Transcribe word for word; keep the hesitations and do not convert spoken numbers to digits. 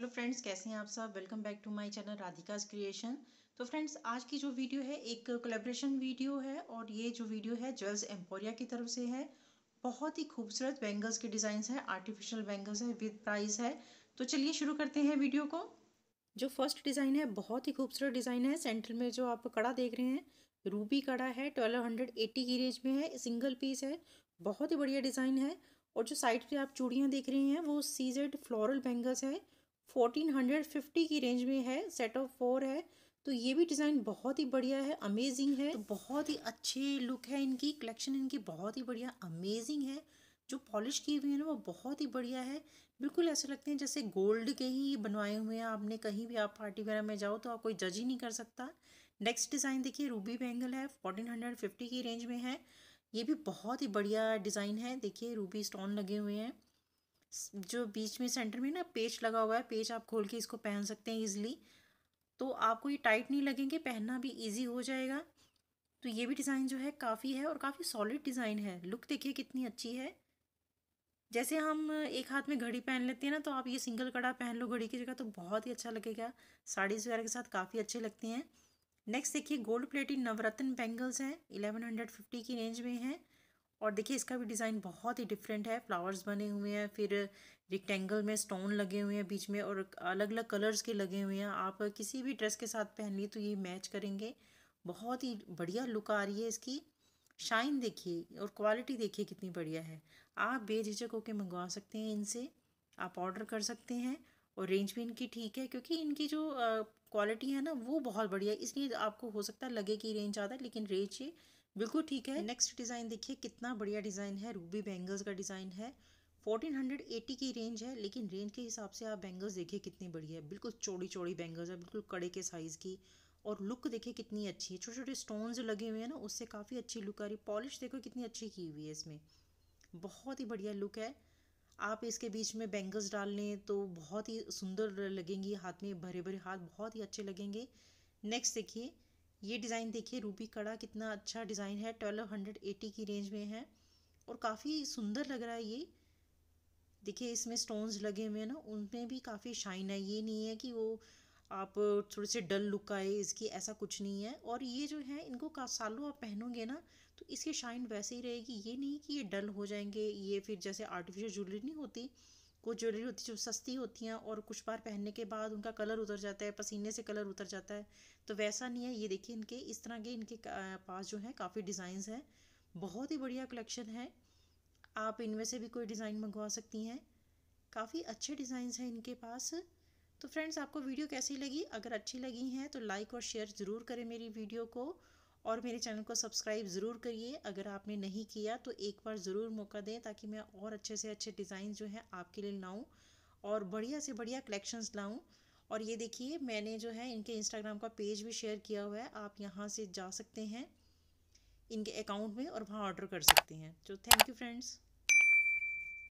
Hello friends, कैसे हैं आप सब। Welcome back to my channel Radhika's creation. तो फ्रेंड्स, आज की जो वीडियो है एक कोलैबोरेशन वीडियो है और ये जो वीडियो है ज्वेल्स एम्पोरिया की तरफ से है। बहुत ही खूबसूरत बैंगल्स के डिज़ाइंस हैं, आर्टिफिशियल बैंगल्स हैं विद प्राइस है। तो चलिए शुरू करते हैं वीडियो को। जो फर्स्ट डिज़ाइन है बहुत ही खूबसूरत डिज़ाइन है। सेंटर में जो आप कड़ा देख रहे हैं रूबी कड़ा है, ट्वेल्व हंड्रेड एट्टी की रेंज में है, सिंगल पीस है, बहुत ही बढ़िया डिज़ाइन है। और जो साइड पर आप चूड़ियाँ देख रहे हैं वो सीजेड फ्लोरल बैंगल्स है, फोर्टीन हंड्रेड फिफ्टी की रेंज में है, सेट ऑफ फोर है। तो ये भी डिज़ाइन बहुत ही बढ़िया है, अमेजिंग है। तो बहुत ही अच्छे लुक है इनकी, कलेक्शन इनकी बहुत ही बढ़िया अमेजिंग है। जो पॉलिश की हुई है ना वो बहुत ही बढ़िया है, बिल्कुल ऐसे लगते हैं जैसे गोल्ड के ही बनवाए हुए हैं आपने। कहीं भी आप पार्टी वगैरह में जाओ तो आप कोई जज ही नहीं कर सकता। नेक्स्ट डिज़ाइन देखिए, रूबी बैंगल है, फोर्टीन हंड्रेड फिफ्टी की रेंज में है। ये भी बहुत ही बढ़िया डिज़ाइन है। देखिए रूबी स्टोन लगे हुए हैं, जो बीच में सेंटर में ना पेच लगा हुआ है, पेच आप खोल के इसको पहन सकते हैं इजीली। तो आपको ये टाइट नहीं लगेंगे, पहनना भी इजी हो जाएगा। तो ये भी डिज़ाइन जो है काफ़ी है और काफ़ी सॉलिड डिज़ाइन है। लुक देखिए कितनी अच्छी है। जैसे हम एक हाथ में घड़ी पहन लेते हैं ना, तो आप ये सिंगल कड़ा पहन लो घड़ी की जगह तो बहुत ही अच्छा लगेगा। साड़ीज़ वगैरह के साथ काफ़ी अच्छे लगते हैं। नेक्स्ट देखिए, गोल्ड प्लेटेड नवरत्न बैंगल्स हैं, एलेवन हंड्रेड फिफ्टी की रेंज में हैं। और देखिए इसका भी डिज़ाइन बहुत ही डिफरेंट है, फ्लावर्स बने हुए हैं, फिर रेक्टेंगल में स्टोन लगे हुए हैं बीच में, और अलग अलग कलर्स के लगे हुए हैं। आप किसी भी ड्रेस के साथ पहनिए तो ये मैच करेंगे। बहुत ही बढ़िया लुक आ रही है इसकी। शाइन देखिए और क्वालिटी देखिए कितनी बढ़िया है। आप बेझिझक होकर मंगवा सकते हैं इनसे, आप ऑर्डर कर सकते हैं। और रेंज भी इनकी ठीक है, क्योंकि इनकी जो क्वालिटी है ना वो बहुत बढ़िया है, इसलिए आपको हो सकता है लगे कि रेंज ज़्यादा, लेकिन रेंज ये बिल्कुल ठीक है। नेक्स्ट डिज़ाइन देखिए, कितना बढ़िया डिज़ाइन है, रूबी बैंगल्स का डिज़ाइन है। फोर्टीन हंड्रेड एटी की रेंज है, लेकिन रेंज के हिसाब से आप बैंगल्स देखिए कितनी बढ़िया है। बिल्कुल चौड़ी चौड़ी बैंगल्स है, बिल्कुल कड़े के साइज़ की। और लुक देखिए कितनी अच्छी है, छोटे छोटे स्टोन्स लगे हुए हैं ना, उससे काफ़ी अच्छी लुक आ रही है। पॉलिश देखो कितनी अच्छी की हुई है इसमें, बहुत ही बढ़िया लुक है। आप इसके बीच में बैंगल्स डाल लें तो बहुत ही सुंदर लगेंगी, हाथ में भरे भरे हाथ बहुत ही अच्छे लगेंगे। नेक्स्ट देखिए, ये डिज़ाइन देखिए रूबी कड़ा, कितना अच्छा डिज़ाइन है, ट्वेल्व हंड्रेड एटी की रेंज में है और काफ़ी सुंदर लग रहा है ये। देखिए इसमें स्टोन्स लगे हुए हैं ना, उनमें भी काफ़ी शाइन है। ये नहीं है कि वो आप थोड़े से डल लुक आए इसकी, ऐसा कुछ नहीं है। और ये जो है इनको का सालों आप पहनोगे ना तो इसकी शाइन वैसे ही रहेगी। ये नहीं कि ये डल हो जाएंगे। ये फिर जैसे आर्टिफिशियल ज्वेलरी नहीं होती, कुछ ज्वेलरी होती जो सस्ती होती हैं और कुछ बार पहनने के बाद उनका कलर उतर जाता है, पसीने से कलर उतर जाता है, तो वैसा नहीं है। ये देखिए इनके इस तरह के इनके पास जो है काफ़ी डिज़ाइंस हैं, बहुत ही बढ़िया कलेक्शन है। आप इनमें से भी कोई डिज़ाइन मंगवा सकती हैं, काफ़ी अच्छे डिज़ाइंस हैं इनके पास। तो फ्रेंड्स, आपको वीडियो कैसी लगी? अगर अच्छी लगी हैं तो लाइक और शेयर ज़रूर करें मेरी वीडियो को, और मेरे चैनल को सब्सक्राइब ज़रूर करिए अगर आपने नहीं किया तो। एक बार ज़रूर मौका दें ताकि मैं और अच्छे से अच्छे डिज़ाइन जो हैं आपके लिए लाऊं और बढ़िया से बढ़िया कलेक्शंस लाऊं। और ये देखिए मैंने जो है इनके इंस्टाग्राम का पेज भी शेयर किया हुआ है, आप यहाँ से जा सकते हैं इनके अकाउंट में और वहाँ ऑर्डर कर सकते हैं। तो थैंक यू फ्रेंड्स।